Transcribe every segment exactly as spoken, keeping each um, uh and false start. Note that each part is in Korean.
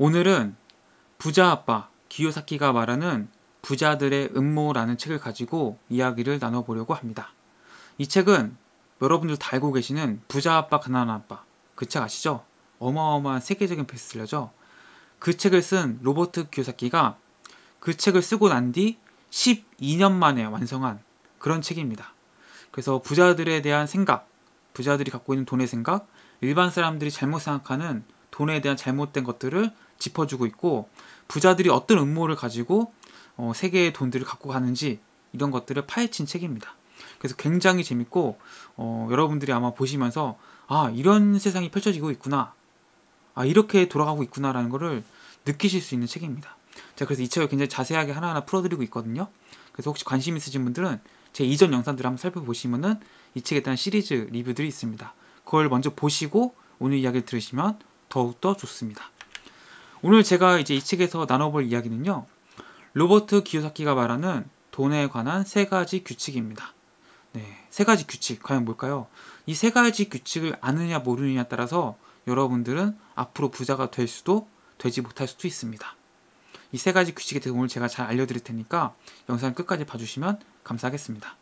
오늘은 부자 아빠 기요사키가 말하는 부자들의 음모라는 책을 가지고 이야기를 나눠보려고 합니다. 이 책은 여러분들 다 알고 계시는 부자 아빠 가난한 아빠 그 책 아시죠? 어마어마한 세계적인 베스트셀러죠. 그 책을 쓴 로버트 키요사키가 그 책을 쓰고 난 뒤 십이 년 만에 완성한 그런 책입니다. 그래서 부자들에 대한 생각, 부자들이 갖고 있는 돈의 생각, 일반 사람들이 잘못 생각하는 돈에 대한 잘못된 것들을 짚어주고 있고, 부자들이 어떤 음모를 가지고 어, 세계의 돈들을 갖고 가는지 이런 것들을 파헤친 책입니다. 그래서 굉장히 재밌고 어, 여러분들이 아마 보시면서 아, 이런 세상이 펼쳐지고 있구나, 아, 이렇게 돌아가고 있구나 라는 거를 느끼실 수 있는 책입니다. 자, 그래서 이 책을 굉장히 자세하게 하나하나 풀어드리고 있거든요. 그래서 혹시 관심 있으신 분들은 제 이전 영상들을 한번 살펴보시면은 이 책에 대한 시리즈 리뷰들이 있습니다. 그걸 먼저 보시고 오늘 이야기를 들으시면 더욱더 좋습니다. 오늘 제가 이제 이 책에서 나눠볼 이야기는요, 로버트 기요사키가 말하는 돈에 관한 세 가지 규칙입니다. 네, 세 가지 규칙 과연 뭘까요? 이 세 가지 규칙을 아느냐 모르느냐에 따라서 여러분들은 앞으로 부자가 될 수도 되지 못할 수도 있습니다. 이 세 가지 규칙에 대해서 오늘 제가 잘 알려드릴 테니까 영상 끝까지 봐주시면 감사하겠습니다.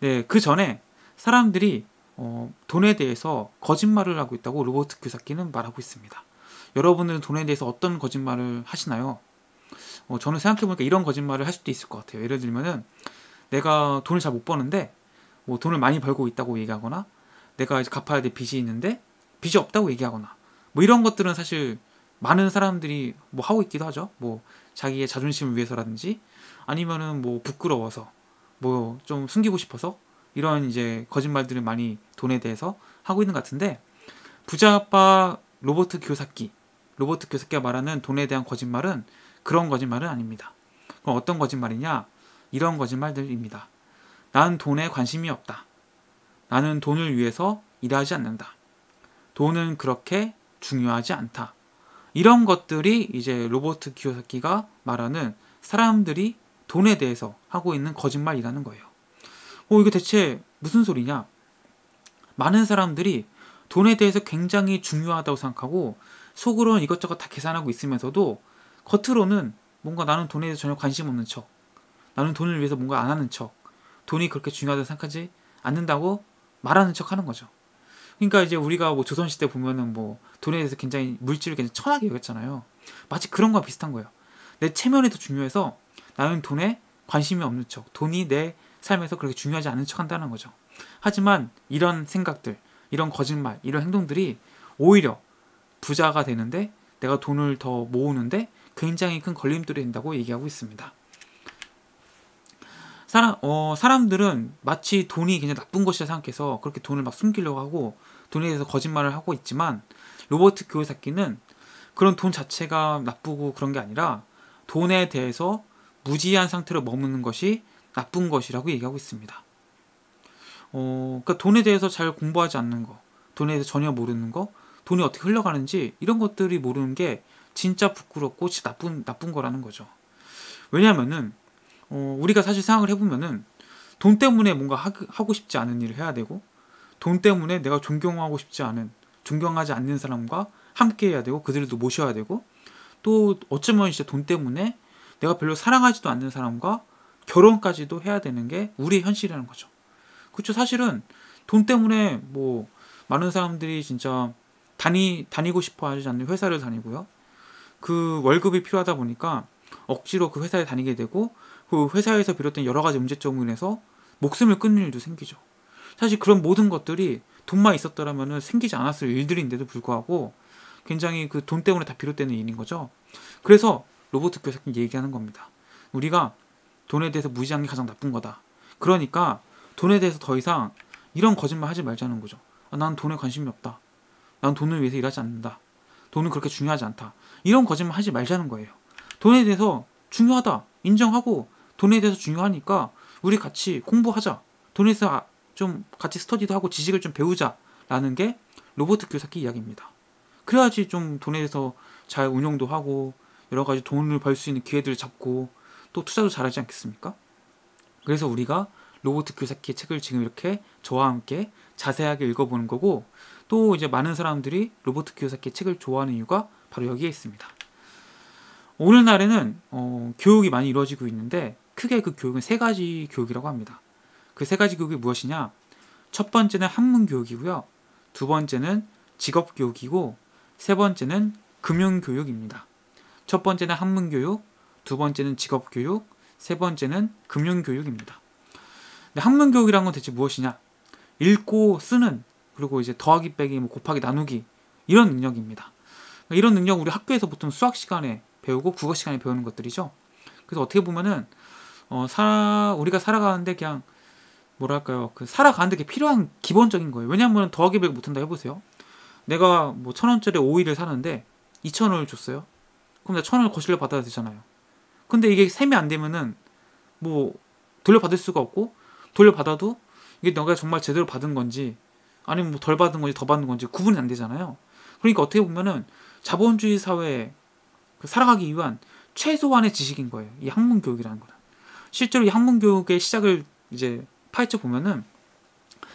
네, 그 전에 사람들이 어, 돈에 대해서 거짓말을 하고 있다고 로버트 키요사키는 말하고 있습니다. 여러분은 돈에 대해서 어떤 거짓말을 하시나요? 어, 저는 생각해보니까 이런 거짓말을 할 수도 있을 것 같아요. 예를 들면은 내가 돈을 잘 못 버는데 뭐 돈을 많이 벌고 있다고 얘기하거나, 내가 이제 갚아야 될 빚이 있는데 빚이 없다고 얘기하거나, 뭐 이런 것들은 사실 많은 사람들이 뭐 하고 있기도 하죠. 뭐 자기의 자존심을 위해서라든지 아니면은 뭐 부끄러워서 뭐 좀 숨기고 싶어서 이런 이제 거짓말들을 많이 돈에 대해서 하고 있는 것 같은데, 부자 아빠 로버트 키요사키, 로버트 키요사키가 말하는 돈에 대한 거짓말은 그런 거짓말은 아닙니다. 그럼 어떤 거짓말이냐? 이런 거짓말들입니다. 난 돈에 관심이 없다. 나는 돈을 위해서 일하지 않는다. 돈은 그렇게 중요하지 않다. 이런 것들이 이제 로버트 키요사키가 말하는 사람들이 돈에 대해서 하고 있는 거짓말이라는 거예요. 어, 이게 대체 무슨 소리냐? 많은 사람들이 돈에 대해서 굉장히 중요하다고 생각하고 속으로는 이것저것 다 계산하고 있으면서도 겉으로는 뭔가 나는 돈에 대해서 전혀 관심 없는 척, 나는 돈을 위해서 뭔가 안 하는 척, 돈이 그렇게 중요하다고 생각하지 않는다고 말하는 척 하는 거죠. 그러니까 이제 우리가 뭐 조선시대 보면은 뭐 돈에 대해서 굉장히 물질을 굉장히 천하게 여겼잖아요. 마치 그런 거와 비슷한 거예요. 내 체면이 더 중요해서 나는 돈에 관심이 없는 척, 돈이 내 삶에서 그렇게 중요하지 않은 척 한다는 거죠. 하지만 이런 생각들, 이런 거짓말, 이런 행동들이 오히려 부자가 되는데, 내가 돈을 더 모으는데 굉장히 큰 걸림돌이 된다고 얘기하고 있습니다. 사람, 어, 사람들은 마치 돈이 그냥 나쁜 것이라 생각해서 그렇게 돈을 막 숨기려고 하고 돈에 대해서 거짓말을 하고 있지만, 로버트 키요사키는 그런 돈 자체가 나쁘고 그런 게 아니라 돈에 대해서 무지한 상태로 머무는 것이 나쁜 것이라고 얘기하고 있습니다. 어, 그러니까 돈에 대해서 잘 공부하지 않는 거, 돈에 대해서 전혀 모르는 거, 돈이 어떻게 흘러가는지 이런 것들이 모르는 게 진짜 부끄럽고 진짜 나쁜, 나쁜 거라는 거죠. 왜냐면은 어, 우리가 사실 생각을 해보면은 돈 때문에 뭔가 하, 하고 싶지 않은 일을 해야 되고, 돈 때문에 내가 존경하고 싶지 않은, 존경하지 않는 사람과 함께 해야 되고, 그들도 모셔야 되고, 또 어쩌면 진짜 돈 때문에 내가 별로 사랑하지도 않는 사람과 결혼까지도 해야 되는 게 우리의 현실이라는 거죠. 그렇죠. 사실은 돈 때문에 뭐 많은 사람들이 진짜 다니, 다니고 싶어 하지 않는 회사를 다니고요. 그 월급이 필요하다 보니까 억지로 그 회사에 다니게 되고, 그 회사에서 비롯된 여러 가지 문제점으로 인해서 목숨을 끊는 일도 생기죠. 사실 그런 모든 것들이 돈만 있었더라면 생기지 않았을 일들인데도 불구하고 굉장히 그 돈 때문에 다 비롯되는 일인 거죠. 그래서 로버트 키요사키 얘기하는 겁니다. 우리가 돈에 대해서 무지한 게 가장 나쁜 거다. 그러니까 돈에 대해서 더 이상 이런 거짓말 하지 말자는 거죠. 아, 난 돈에 관심이 없다. 난 돈을 위해서 일하지 않는다. 돈은 그렇게 중요하지 않다. 이런 거짓말 하지 말자는 거예요. 돈에 대해서 중요하다 인정하고, 돈에 대해서 중요하니까 우리 같이 공부하자, 돈에서 좀 같이 스터디도 하고 지식을 좀 배우자라는 게 로버트 키요사키 이야기입니다. 그래야지 좀 돈에 대해서 잘 운용도 하고 여러 가지 돈을 벌 수 있는 기회들을 잡고 또 투자도 잘하지 않겠습니까? 그래서 우리가 로버트 키요사키의 책을 지금 이렇게 저와 함께 자세하게 읽어보는 거고, 또 이제 많은 사람들이 로버트 키요사키의 책을 좋아하는 이유가 바로 여기에 있습니다. 오늘날에는 어, 교육이 많이 이루어지고 있는데 크게 그 교육은 세 가지 교육이라고 합니다. 그 세 가지 교육이 무엇이냐? 첫 번째는 학문 교육이고요. 두 번째는 직업 교육이고 세 번째는 금융 교육입니다. 첫 번째는 학문 교육, 두 번째는 직업 교육, 세 번째는 금융 교육입니다. 근데 학문 교육이란 건 대체 무엇이냐? 읽고 쓰는, 그리고 이제 더하기 빼기 뭐 곱하기 나누기 이런 능력입니다. 그러니까 이런 능력 우리 학교에서 보통 수학 시간에 배우고 국어 시간에 배우는 것들이죠. 그래서 어떻게 보면은 어, 사, 우리가 살아가는데 그냥 뭐랄까요, 그 살아가는데 그게 필요한 기본적인 거예요. 왜냐하면 더하기 빼기 못한다 해보세요. 내가 뭐 천 원짜리 오이를 사는데 이천 원을 줬어요. 그럼 내가 천 원을 거실려 받아야 되잖아요. 근데 이게 셈이 안 되면은 뭐 돌려받을 수가 없고, 돌려받아도 이게 내가 정말 제대로 받은 건지 아니면 뭐 덜 받은 건지 더 받은 건지 구분이 안 되잖아요. 그러니까 어떻게 보면은 자본주의 사회에 살아가기 위한 최소한의 지식인 거예요, 이 학문 교육이라는 거는. 실제로 이 학문 교육의 시작을 이제 파헤쳐 보면은,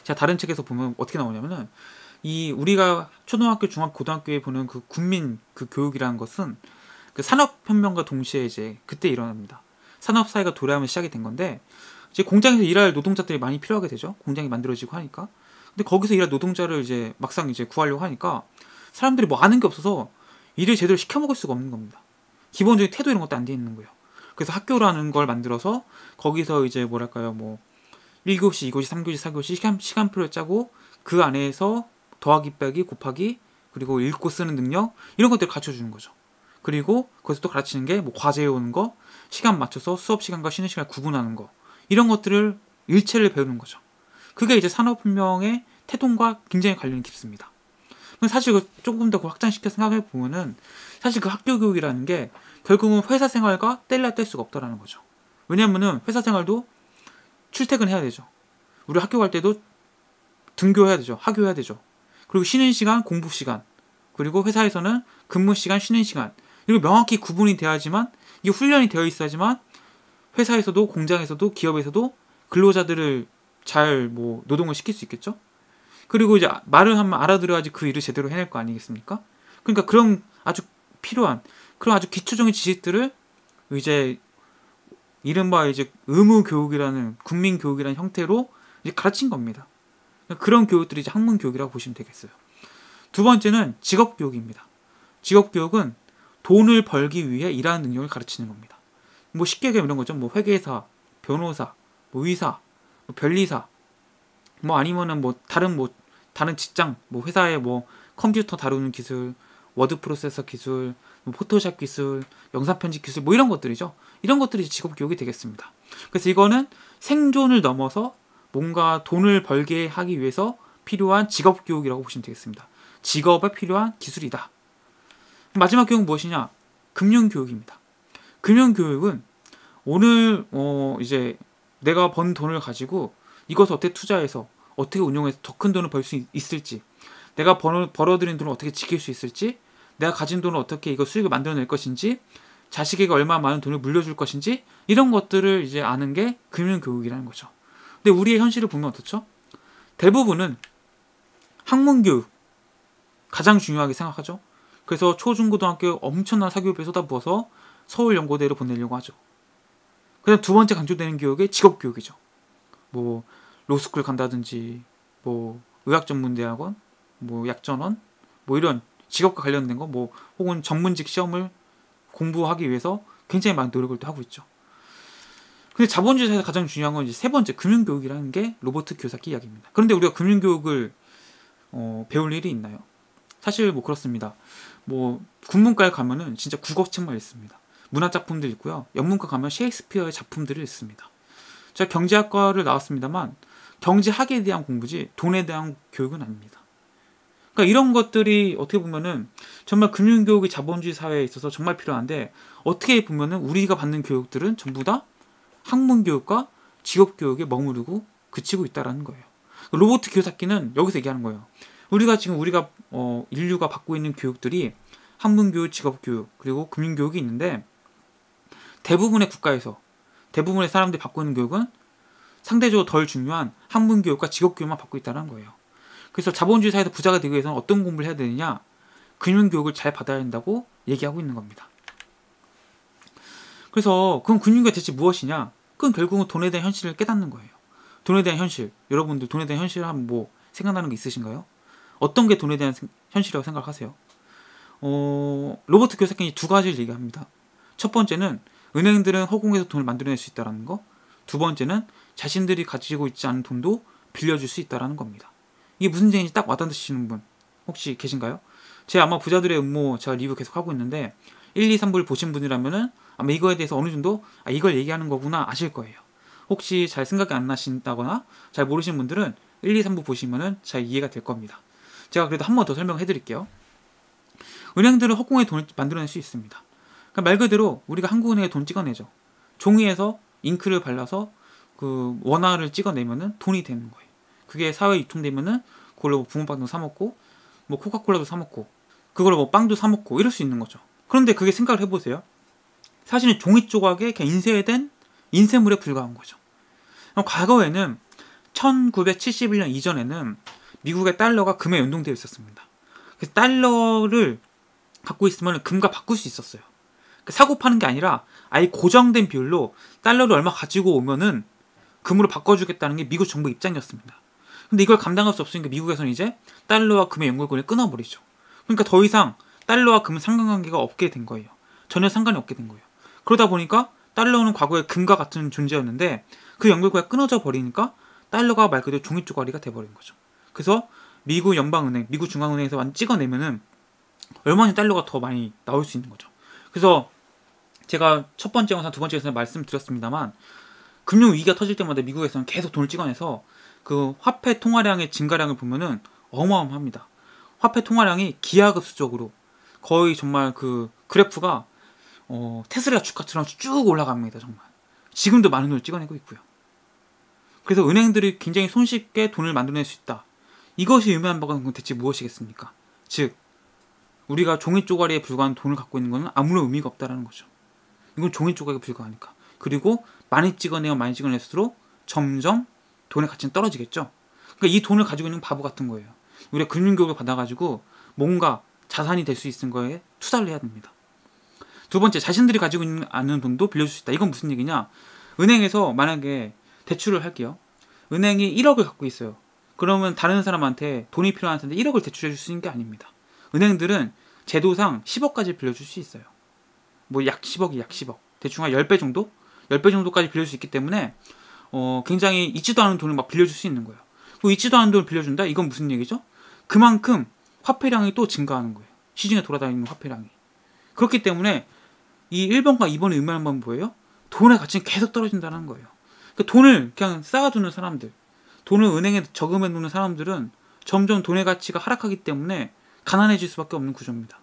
제가 다른 책에서 보면 어떻게 나오냐면은, 이 우리가 초등학교, 중학교, 고등학교에 보는 그 국민 그 교육이라는 것은 그 산업혁명과 동시에 이제 그때 일어납니다. 산업사회가 도래하면 시작이 된 건데, 이제 공장에서 일할 노동자들이 많이 필요하게 되죠. 공장이 만들어지고 하니까. 근데 거기서 일할 노동자를 이제 막상 이제 구하려고 하니까 사람들이 뭐 아는 게 없어서 일을 제대로 시켜먹을 수가 없는 겁니다. 기본적인 태도 이런 것도 안 돼 있는 거예요. 그래서 학교라는 걸 만들어서 거기서 이제 뭐랄까요, 뭐 일 교시, 이 교시, 삼 교시, 사 교시 시간, 시간표를 짜고 그 안에서 더하기 빼기 곱하기 그리고 읽고 쓰는 능력 이런 것들을 가르쳐주는 거죠. 그리고 거기서 또 가르치는 게 뭐 과제 외우는 거, 시간 맞춰서 수업 시간과 쉬는 시간을 구분하는 거, 이런 것들을 일체를 배우는 거죠. 그게 이제 산업혁명의 태동과 굉장히 관련이 깊습니다. 사실 조금 더 확장시켜 생각해보면은 사실 그 학교 교육이라는 게 결국은 회사 생활과 뗄래야 뗄 수가 없다라는 거죠. 왜냐면은 회사 생활도 출퇴근해야 되죠. 우리 학교 갈 때도 등교해야 되죠. 하교해야 되죠. 그리고 쉬는 시간, 공부 시간, 그리고 회사에서는 근무 시간, 쉬는 시간, 이거 명확히 구분이 돼야지만, 이게 훈련이 되어 있어야지만 회사에서도 공장에서도 기업에서도 근로자들을 잘 뭐 노동을 시킬 수 있겠죠. 그리고 이제 말을 한번 알아들어야지 그 일을 제대로 해낼 거 아니겠습니까? 그러니까 그런 아주 필요한 그런 아주 기초적인 지식들을 이제 이른바 이제 의무 교육이라는, 국민 교육이라는 형태로 이제 가르친 겁니다. 그런 교육들이 이제 학문 교육이라고 보시면 되겠어요. 두 번째는 직업 교육입니다. 직업 교육은 돈을 벌기 위해 일하는 능력을 가르치는 겁니다. 뭐 쉽게 얘기하면 이런 거죠. 뭐 회계사, 변호사, 뭐 의사, 뭐 변리사, 뭐 아니면은 뭐 다른 뭐 다른 직장, 뭐 회사에 뭐 컴퓨터 다루는 기술, 워드 프로세서 기술, 뭐 포토샵 기술, 영상 편집 기술, 뭐 이런 것들이죠. 이런 것들이 직업 교육이 되겠습니다. 그래서 이거는 생존을 넘어서 뭔가 돈을 벌게 하기 위해서 필요한 직업 교육이라고 보시면 되겠습니다. 직업에 필요한 기술이다. 마지막 교육은 무엇이냐? 금융 교육입니다. 금융 교육은 오늘 어 이제 내가 번 돈을 가지고 이것을 어떻게 투자해서 어떻게 운용해서 더 큰 돈을 벌 수 있을지, 내가 벌어, 벌어들인 돈을 어떻게 지킬 수 있을지, 내가 가진 돈을 어떻게 이거 수익을 만들어낼 것인지, 자식에게 얼마나 많은 돈을 물려줄 것인지, 이런 것들을 이제 아는 게 금융교육이라는 거죠. 근데 우리의 현실을 보면 어떻죠? 대부분은 학문교육 가장 중요하게 생각하죠. 그래서 초중고등학교 엄청난 사교육에 쏟아부어서 서울연고대로 보내려고 하죠. 그다음 두 번째 강조되는 교육이 직업교육이죠. 뭐 로스쿨 간다든지, 뭐 의학전문대학원, 뭐 약전원, 뭐 이런 직업과 관련된 거, 뭐 혹은 전문직 시험을 공부하기 위해서 굉장히 많은 노력을 또 하고 있죠. 근데 자본주의 사회에서 가장 중요한 건 이제 세 번째 금융교육이라는 게 로버트 키요사키 이야기입니다. 그런데 우리가 금융교육을 어, 배울 일이 있나요? 사실 뭐 그렇습니다. 뭐 국문과에 가면은 진짜 국어책만 있습니다. 문화작품들 있고요. 영문과 가면 셰익스피어의 작품들을 있습니다. 제가 경제학과를 나왔습니다만 경제학에 대한 공부지 돈에 대한 교육은 아닙니다. 그러니까 이런 것들이 어떻게 보면은 정말 금융교육이 자본주의 사회에 있어서 정말 필요한데, 어떻게 보면은 우리가 받는 교육들은 전부 다 학문교육과 직업교육에 머무르고 그치고 있다는 거예요. 로버트 키요사키는 여기서 얘기하는 거예요. 우리가 지금 우리가 어, 인류가 받고 있는 교육들이 학문교육, 직업교육, 그리고 금융교육이 있는데, 대부분의 국가에서 대부분의 사람들이 받고 있는 교육은 상대적으로 덜 중요한 학문교육과 직업교육만 받고 있다는 거예요. 그래서 자본주의 사회에서 부자가 되기 위해서는 어떤 공부를 해야 되느냐? 금융교육을 잘 받아야 한다고 얘기하고 있는 겁니다. 그래서 그럼 금융위기가 대체 무엇이냐? 그건 결국은 돈에 대한 현실을 깨닫는 거예요. 돈에 대한 현실. 여러분들 돈에 대한 현실 하면 뭐 생각나는 게 있으신가요? 어떤 게 돈에 대한 현실이라고 생각하세요? 어, 로버트 키요사키는 두 가지를 얘기합니다. 첫 번째는 은행들은 허공에서 돈을 만들어낼 수 있다는 거. 두 번째는 자신들이 가지고 있지 않은 돈도 빌려줄 수 있다는 겁니다. 이게 무슨 얘기인지 딱 와닿으시는 분 혹시 계신가요? 제가 아마 부자들의 음모 제가 리뷰 계속 하고 있는데 일, 이, 삼부를 보신 분이라면은 아마 이거에 대해서 어느 정도 아, 이걸 얘기하는 거구나 아실 거예요. 혹시 잘 생각이 안 나신다거나 잘 모르시는 분들은 일, 이, 삼부 보시면은 잘 이해가 될 겁니다. 제가 그래도 한 번 더 설명해 드릴게요. 은행들은 허공에 돈을 만들어낼 수 있습니다. 그러니까 말 그대로 우리가 한국은행에 돈 찍어내죠. 종이에서 잉크를 발라서 그 원화를 찍어내면은 돈이 되는 거예요. 그게 사회에 유통되면은 그걸로 뭐 붕어빵도 사 먹고 뭐 코카콜라도 사 먹고 그걸로 뭐 빵도 사 먹고 이럴 수 있는 거죠. 그런데 그게 생각을 해보세요. 사실은 종이 조각에 그냥 인쇄된 인쇄물에 불과한 거죠. 과거에는 천구백칠십일 년 이전에는 미국의 달러가 금에 연동되어 있었습니다. 그래서 달러를 갖고 있으면 금과 바꿀 수 있었어요. 사고 파는 게 아니라 아예 고정된 비율로 달러를 얼마 가지고 오면은 금으로 바꿔주겠다는 게 미국 정부 입장이었습니다. 근데 이걸 감당할 수 없으니까 미국에서는 이제 달러와 금의 연결고리를 끊어버리죠. 그러니까 더 이상 달러와 금은 상관관계가 없게 된 거예요. 전혀 상관이 없게 된 거예요. 그러다 보니까 달러는 과거에 금과 같은 존재였는데 그 연결고리가 끊어져 버리니까 달러가 말 그대로 종이 조가리가 돼버린 거죠. 그래서 미국 연방은행, 미국 중앙은행에서 찍어내면은 얼마나 달러가 더 많이 나올 수 있는 거죠. 그래서 제가 첫 번째 영상, 두 번째 영상에 말씀드렸습니다만 금융위기가 터질 때마다 미국에서는 계속 돈을 찍어내서 그 화폐 통화량의 증가량을 보면은 어마어마합니다. 화폐 통화량이 기하급수적으로 거의 정말 그 그래프가 어, 테슬라 주가처럼 쭉 올라갑니다. 정말 지금도 많은 돈을 찍어내고 있고요. 그래서 은행들이 굉장히 손쉽게 돈을 만들어낼 수 있다. 이것이 의미한 바가 대체 무엇이겠습니까? 즉 우리가 종이 쪼가리에 불과한 돈을 갖고 있는 것은 아무런 의미가 없다라는 거죠. 이건 종이 조각에 불과하니까. 그리고 많이 찍어내면 많이 찍어낼수록 점점 돈의 가치는 떨어지겠죠. 그러니까 이 돈을 가지고 있는 바보 같은 거예요. 우리가 금융교육을 받아가지고 뭔가 자산이 될 수 있는 거에 투자를 해야 됩니다. 두 번째, 자신들이 가지고 있는 아는 돈도 빌려줄 수 있다. 이건 무슨 얘기냐? 은행에서 만약에 대출을 할게요. 은행이 일억을 갖고 있어요. 그러면 다른 사람한테 돈이 필요한 사람한테 일억을 대출해 줄 수 있는 게 아닙니다. 은행들은 제도상 십억까지 빌려줄 수 있어요. 뭐 약 십억이 약 십억. 대충 한 십 배 정도? 십 배 정도까지 빌려줄 수 있기 때문에 어, 굉장히 잊지도 않은 돈을 막 빌려줄 수 있는 거예요. 뭐 잊지도 않은 돈을 빌려준다? 이건 무슨 얘기죠? 그만큼 화폐량이 또 증가하는 거예요. 시중에 돌아다니는 화폐량이. 그렇기 때문에 이 일 번과 이 번의 의미하는 건 뭐예요? 돈의 가치는 계속 떨어진다는 거예요. 그러니까 돈을 그냥 쌓아두는 사람들, 돈을 은행에 저금해놓는 사람들은 점점 돈의 가치가 하락하기 때문에 가난해질 수밖에 없는 구조입니다.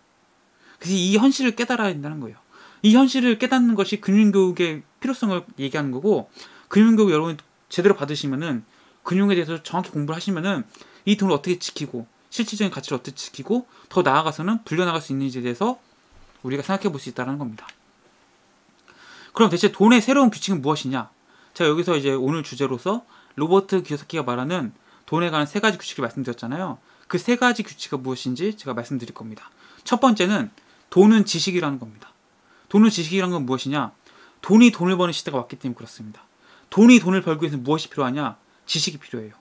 그래서 이 현실을 깨달아야 된다는 거예요. 이 현실을 깨닫는 것이 금융교육의 필요성을 얘기하는 거고, 금융교육 여러분이 제대로 받으시면은 금융에 대해서 정확히 공부를 하시면은 이 돈을 어떻게 지키고 실질적인 가치를 어떻게 지키고 더 나아가서는 불려나갈 수 있는지에 대해서 우리가 생각해 볼 수 있다는 겁니다. 그럼 대체 돈의 새로운 규칙은 무엇이냐? 제가 여기서 이제 오늘 주제로서 로버트 기요사키가 말하는 돈에 관한 세 가지 규칙을 말씀드렸잖아요. 그 세 가지 규칙이 무엇인지 제가 말씀드릴 겁니다. 첫 번째는 돈은 지식이라는 겁니다. 돈은 지식이라는 건 무엇이냐? 돈이 돈을 버는 시대가 왔기 때문에 그렇습니다. 돈이 돈을 벌기 위해서 무엇이 필요하냐? 지식이 필요해요.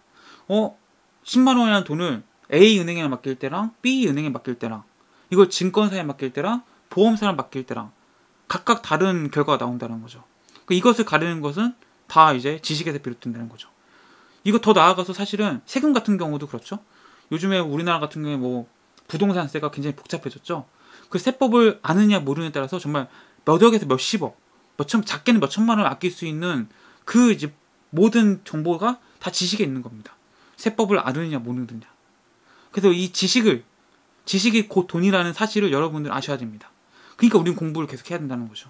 어? 십만 원이라는 돈을 에이 은행에 맡길 때랑 비 은행에 맡길 때랑 이걸 증권사에 맡길 때랑 보험사에 맡길 때랑 각각 다른 결과가 나온다는 거죠. 그러니까 이것을 가르는 것은 다 이제 지식에서 비롯된다는 거죠. 이거 더 나아가서 사실은 세금 같은 경우도 그렇죠. 요즘에 우리나라 같은 경우에 뭐 부동산세가 굉장히 복잡해졌죠. 그 세법을 아느냐 모르느냐에 따라서 정말 몇억에서 몇십억, 몇천, 작게는 몇천만 원을 아낄 수 있는 그 이제 모든 정보가 다 지식에 있는 겁니다. 세법을 아느냐 모르느냐. 그래서 이 지식을, 지식이 곧 돈이라는 사실을 여러분들 아셔야 됩니다. 그러니까 우리는 공부를 계속 해야 된다는 거죠.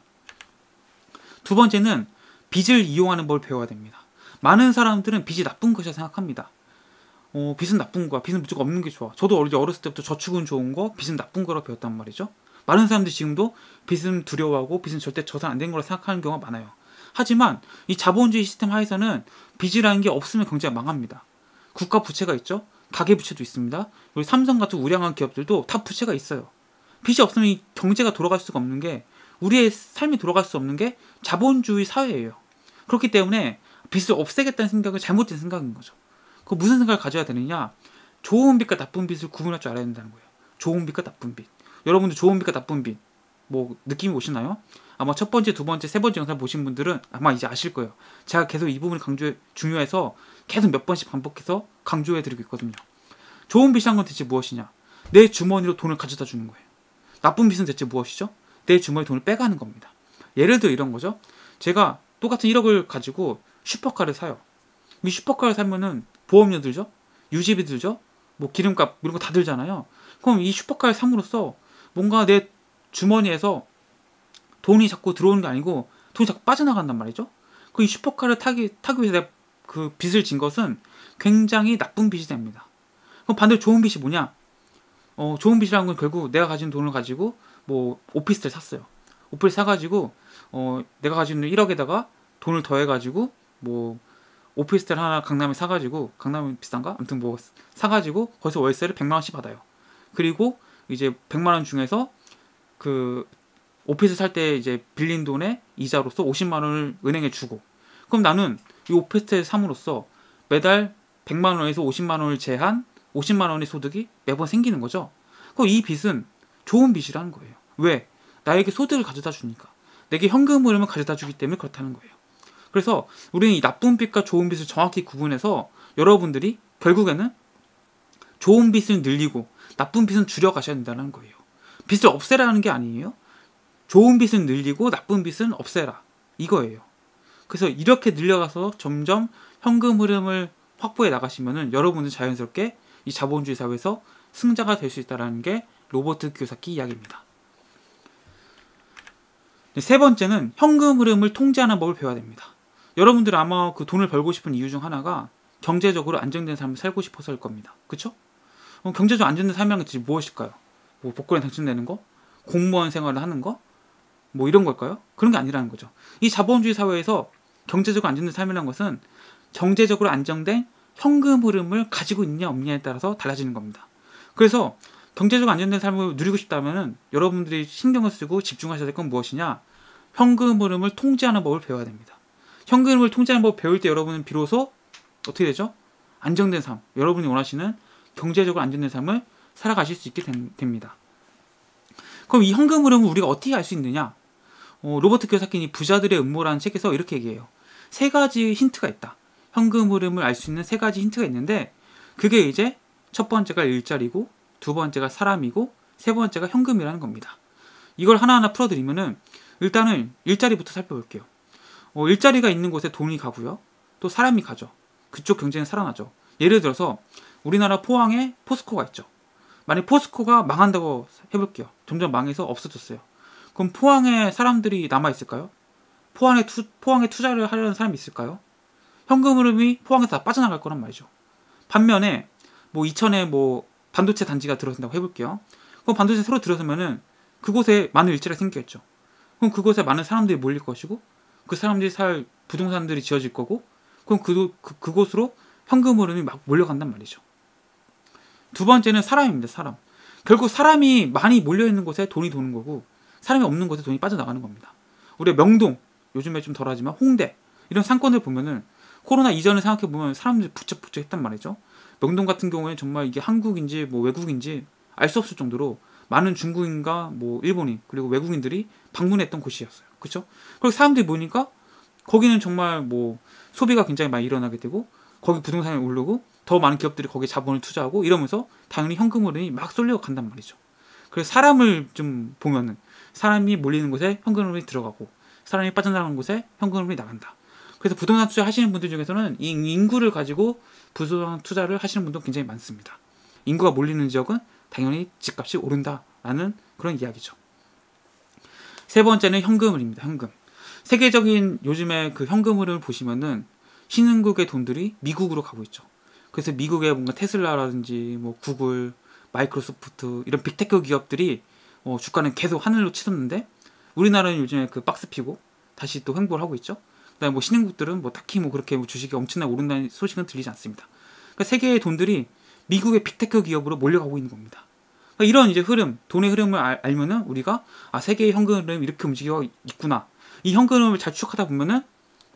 두 번째는 빚을 이용하는 법을 배워야 됩니다. 많은 사람들은 빚이 나쁜 것이라 생각합니다. 어, 빚은 나쁜 거야. 빚은 무조건 없는 게 좋아. 저도 어렸을 때부터 저축은 좋은 거, 빚은 나쁜 거라고 배웠단 말이죠. 많은 사람들이 지금도 빚은 두려워하고 빚은 절대 저산 안 된 거라고 생각하는 경우가 많아요. 하지만 이 자본주의 시스템 하에서는 빚이라는 게 없으면 경제가 망합니다. 국가 부채가 있죠. 가계 부채도 있습니다. 우리 삼성 같은 우량한 기업들도 다 부채가 있어요. 빚이 없으면 이 경제가 돌아갈 수가 없는 게 우리의 삶이 돌아갈 수 없는 게 자본주의 사회예요. 그렇기 때문에 빚을 없애겠다는 생각은 잘못된 생각인 거죠. 그 무슨 생각을 가져야 되느냐? 좋은 빚과 나쁜 빚을 구분할 줄 알아야 된다는 거예요. 좋은 빚과 나쁜 빚. 여러분들 좋은 빚과 나쁜 빚 뭐 느낌이 오시나요? 아마 첫 번째, 두 번째, 세 번째 영상 보신 분들은 아마 이제 아실 거예요. 제가 계속 이 부분을 강조 중요해서 계속 몇 번씩 반복해서 강조해드리고 있거든요. 좋은 빚이란 건 대체 무엇이냐? 내 주머니로 돈을 가져다 주는 거예요. 나쁜 빚은 대체 무엇이죠? 내 주머니 돈을 빼가는 겁니다. 예를 들어 이런 거죠. 제가 똑같은 일억을 가지고 슈퍼카를 사요. 이 슈퍼카를 사면은 보험료 들죠? 유지비 들죠? 뭐 기름값 이런 거 다 들잖아요. 그럼 이 슈퍼카를 삼으로써 뭔가 내 주머니에서 돈이 자꾸 들어오는 게 아니고 돈이 자꾸 빠져나간단 말이죠. 그 이 슈퍼카를 타기, 타기 위해서 내가 그 빚을 진 것은 굉장히 나쁜 빚이 됩니다. 그럼 반대로 좋은 빚이 뭐냐? 어, 좋은 빚이라는 건 결국 내가 가진 돈을 가지고 뭐 오피스텔 샀어요. 오피스텔 사가지고 어, 내가 가진 일억에다가 돈을 더해가지고 뭐 오피스텔 하나 강남에 사가지고, 강남이 비싼가? 아무튼 뭐 사가지고 거기서 월세를 백만 원씩 받아요. 그리고 이제 백만 원 중에서 그 오피스텔 살 때 이제 빌린 돈에 이자로서 오십만 원을 은행에 주고, 그럼 나는 이 오피스텔 삼으로써 매달 백만 원에서 오십만 원을 제한 오십만 원의 소득이 매번 생기는 거죠. 그럼 이 빚은 좋은 빚이라는 거예요. 왜? 나에게 소득을 가져다 주니까, 내게 현금 흐름을 가져다 주기 때문에 그렇다는 거예요. 그래서 우리는 이 나쁜 빚과 좋은 빚을 정확히 구분해서 여러분들이 결국에는 좋은 빚을 늘리고 나쁜 빚은 줄여가셔야 된다는 거예요. 빚을 없애라는 게 아니에요. 좋은 빚은 늘리고 나쁜 빚은 없애라, 이거예요. 그래서 이렇게 늘려가서 점점 현금 흐름을 확보해 나가시면은 여러분은 자연스럽게 이 자본주의 사회에서 승자가 될 수 있다는 게 로버트 키요사키 이야기입니다. 세 번째는 현금 흐름을 통제하는 법을 배워야 됩니다. 여러분들은 아마 그 돈을 벌고 싶은 이유 중 하나가 경제적으로 안정된 삶을 살고 싶어서일 겁니다. 그쵸? 그럼 경제적으로 안정된 삶이란 게 무엇일까요? 뭐 복권에 당첨되는 거? 공무원 생활을 하는 거? 뭐 이런 걸까요? 그런 게 아니라는 거죠. 이 자본주의 사회에서 경제적으로 안정된 삶이라는 것은 경제적으로 안정된 현금 흐름을 가지고 있냐 없냐에 따라서 달라지는 겁니다. 그래서 경제적으로 안정된 삶을 누리고 싶다면 여러분들이 신경을 쓰고 집중하셔야 될 건 무엇이냐? 현금 흐름을 통제하는 법을 배워야 됩니다. 현금 흐름을 통제하는 법을 배울 때 여러분은 비로소 어떻게 되죠? 안정된 삶, 여러분이 원하시는 경제적으로 안정된 삶을 살아가실 수 있게 됩니다. 그럼 이 현금 흐름을 우리가 어떻게 알 수 있느냐? 어, 로버트 키요사키는 부자들의 음모라는 책에서 이렇게 얘기해요. 세 가지 힌트가 있다. 현금 흐름을 알 수 있는 세 가지 힌트가 있는데, 그게 이제 첫 번째가 일자리고, 두 번째가 사람이고, 세 번째가 현금이라는 겁니다. 이걸 하나하나 풀어드리면은 일단은 일자리부터 살펴볼게요. 어, 일자리가 있는 곳에 돈이 가고요. 또 사람이 가죠. 그쪽 경쟁이 살아나죠. 예를 들어서 우리나라 포항에 포스코가 있죠. 만약 포스코가 망한다고 해볼게요. 점점 망해서 없어졌어요. 그럼 포항에 사람들이 남아있을까요? 포항에, 투, 포항에 투자를 하려는 사람이 있을까요? 현금 흐름이 포항에서 다 빠져나갈 거란 말이죠. 반면에 뭐 이천에 뭐 반도체 단지가 들어선다고 해볼게요. 그럼 반도체 새로 들어서면은 그곳에 많은 일자리가 생기겠죠. 그럼 그곳에 많은 사람들이 몰릴 것이고, 그 사람들이 살 부동산들이 지어질 거고, 그럼 그, 그, 그곳으로 현금 흐름이 막 몰려간단 말이죠. 두 번째는 사람입니다. 사람. 결국 사람이 많이 몰려있는 곳에 돈이 도는 거고, 사람이 없는 곳에 돈이 빠져나가는 겁니다. 우리 명동, 요즘에 좀 덜하지만 홍대, 이런 상권을 보면은 코로나 이전을 생각해보면 사람들이 북적북적했단 말이죠. 명동 같은 경우에 정말 이게 한국인지 뭐 외국인지 알 수 없을 정도로 많은 중국인과 뭐 일본인 그리고 외국인들이 방문했던 곳이었어요. 그렇죠? 그리고 사람들이 보니까 거기는 정말 뭐 소비가 굉장히 많이 일어나게 되고, 거기 부동산이 오르고, 더 많은 기업들이 거기에 자본을 투자하고, 이러면서 당연히 현금 흐름이 막 쏠려 간단 말이죠. 그래서 사람을 좀 보면은 사람이 몰리는 곳에 현금 흐름이 들어가고, 사람이 빠져나가는 곳에 현금 흐름이 나간다. 그래서 부동산 투자 하시는 분들 중에서는 이 인구를 가지고 부동산 투자를 하시는 분도 굉장히 많습니다. 인구가 몰리는 지역은 당연히 집값이 오른다라는 그런 이야기죠. 세 번째는 현금흐름입니다. 현금. 세계적인 요즘에 그 현금 흐름을 보시면은 신흥국의 돈들이 미국으로 가고 있죠. 그래서 미국의 뭔가 테슬라라든지 뭐 구글, 마이크로소프트 이런 빅테크 기업들이 어 주가는 계속 하늘로 치솟는데, 우리나라는 요즘에 그 박스 피고 다시 또 횡보를 하고 있죠. 그다음에 뭐 신흥국들은 뭐 딱히 뭐 그렇게 뭐 주식이 엄청나게 오른다는 소식은 들리지 않습니다. 그러니까 세계의 돈들이 미국의 빅테크 기업으로 몰려가고 있는 겁니다. 그러니까 이런 이제 흐름, 돈의 흐름을 알, 알면은 우리가 아, 세계의 현금 흐름 이렇게 움직이고 있구나. 이 현금 흐름을 잘 추적하다 보면은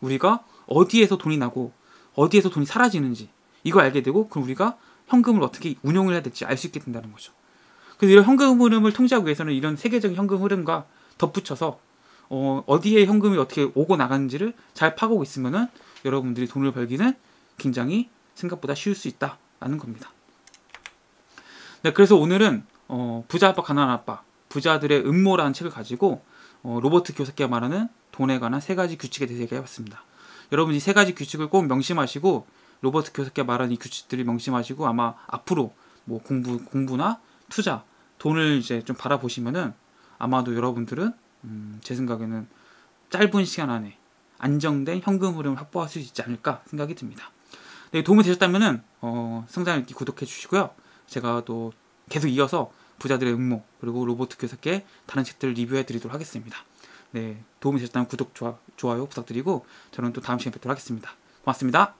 우리가 어디에서 돈이 나고 어디에서 돈이 사라지는지 이걸 알게 되고, 그럼 우리가 현금을 어떻게 운용을 해야 될지 알 수 있게 된다는 거죠. 그래서 이런 현금 흐름을 통제하기 위해서는 이런 세계적인 현금 흐름과 덧붙여서 어, 어디에 현금이 어떻게 오고 나가는지를 잘 파고 있으면은 여러분들이 돈을 벌기는 굉장히 생각보다 쉬울 수 있다라는 겁니다. 네, 그래서 오늘은 어, 부자 아빠 가난한 아빠, 부자들의 음모라는 책을 가지고 어, 로버트 키요사키가 말하는 돈에 관한 세 가지 규칙에 대해서 얘기해봤습니다. 여러분 이 세 가지 규칙을 꼭 명심하시고, 로버트 키요사키가 말하는 이 규칙들을 명심하시고 아마 앞으로 뭐 공부, 공부나 투자, 돈을 이제 좀 바라보시면은 아마도 여러분들은 음, 제 생각에는 짧은 시간 안에 안정된 현금 흐름을 확보할 수 있지 않을까 생각이 듭니다. 네, 도움이 되셨다면은 어, 성장읽기 구독해 주시고요. 제가 또 계속 이어서 부자들의 음모 그리고 로버트 키요사키의 다른 책들을 리뷰해 드리도록 하겠습니다. 네, 도움이 되셨다면 구독, 좋아, 좋아요 부탁드리고 저는 또 다음 시간에 뵙도록 하겠습니다. 고맙습니다.